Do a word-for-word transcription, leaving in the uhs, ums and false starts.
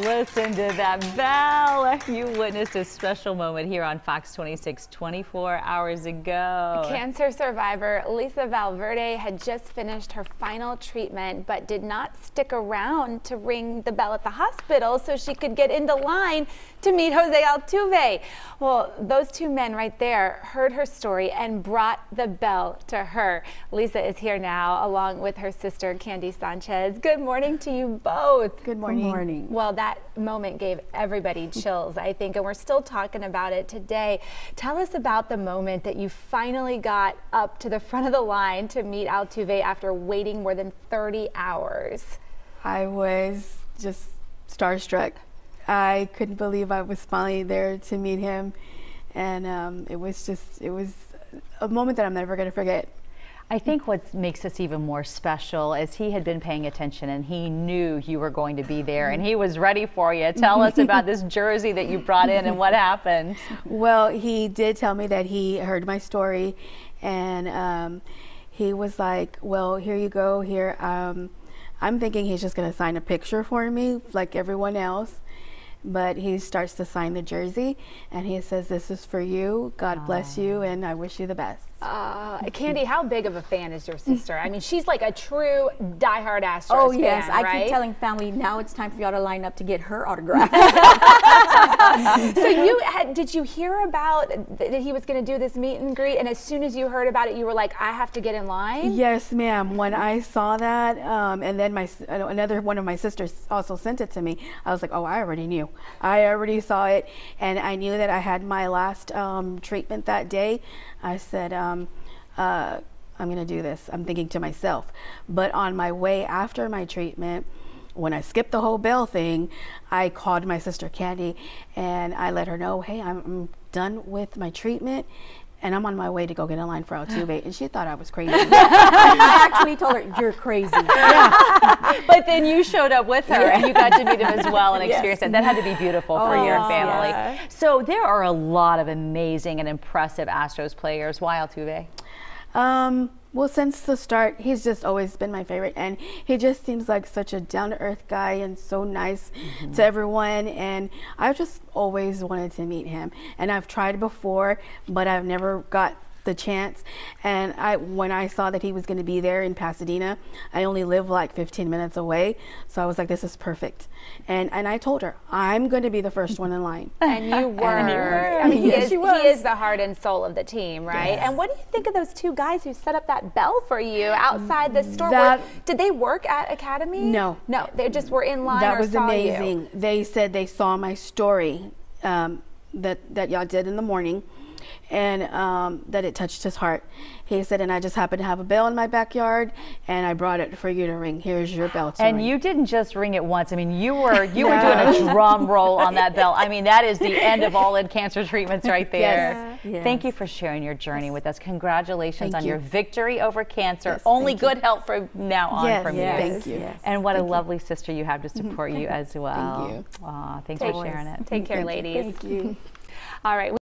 Listen to that bell. You witnessed a special moment here on Fox twenty-six twenty-four hours ago. Cancer survivor Lisa Valverde had just finished her final treatment but did not stick around to ring the bell at the hospital so she could get into line to meet Jose Altuve. Well, those two men right there heard her story and brought the bell to her. Lisa is here now along with her sister Candy Sanchez. Good morning to you both. Good morning. Good morning. Well, that moment gave everybody chills, I think, and we're still talking about it today. Tell us about the moment that you finally got up to the front of the line to meet Altuve after waiting more than thirty hours. I was just starstruck. I couldn't believe I was finally there to meet him, and um, it was just, it was a moment that I'm never going to forget. I think what makes this even more special is he had been paying attention and he knew you were going to be there and he was ready for you. Tell us about this jersey that you brought in and what happened. Well, he did tell me that he heard my story, and um, he was like, well, here you go here. Um, I'm thinking he's just going to sign a picture for me like everyone else. But he starts to sign the jersey and he says, this is for you. God bless you and I wish you the best. Uh, Candy, how big of a fan is your sister? I mean, she's like a true diehard Astros oh, fan, yes. I right? keep telling family, now it's time for y'all to line up to get her autograph. So you had, did you hear about that he was going to do this meet and greet, and as soon as you heard about it, you were like, I have to get in line? Yes, ma'am. When I saw that, um, and then my another one of my sisters also sent it to me, I was like, oh, I already knew. I already saw it, and I knew that I had my last um, treatment that day. I said, um, Um, uh, I'm gonna do this, I'm thinking to myself. But on my way after my treatment, when I skipped the whole bell thing, I called my sister Candy and I let her know, hey, I'm, I'm done with my treatment and I'm on my way to go get in line for Altuve. And she thought I was crazy. I actually told her, you're crazy. Yeah. But then you showed up with her, yeah, and you got to meet him as well and experience yes. that. That had to be beautiful oh, for your family. Yeah. So there are a lot of amazing and impressive Astros players. Why Altuve? Um, well, since the start, he's just always been my favorite. And he just seems like such a down-to-earth guy and so nice mm-hmm. to everyone. And I've just always wanted to meet him. And I've tried before, but I've never got the chance. And I, when I saw that he was going to be there in Pasadena, I only live like fifteen minutes away. So I was like, this is perfect. And and I told her, I'm going to be the first one in line. And you were. And you were. I mean, yes, he is, she was. He is the heart and soul of the team, right? Yes. And what do you think of those two guys who set up that bell for you outside the store? That, did they work at Academy? No. No, they just were in line. That or was saw amazing. You. They said they saw my story um, that, that y'all did in the morning, and um, that it touched his heart. He said, and I just happened to have a bell in my backyard and I brought it for you to ring. Here's your bell to And ring. You didn't just ring it once. I mean, you were you no. were doing a drum roll on that bell. I mean, that is the end of all in cancer treatments right there. Yes. Yes. Thank you for sharing your journey yes. with us. Congratulations thank on you. Your victory over cancer. Yes, Only good you. Help from now on yes, from yes. you. Thank you. Yes. And what thank a lovely you. Sister you have to support you as well. Thank you. Aw, thanks Always. For sharing it. Take care, thank ladies. You. Thank you. All right.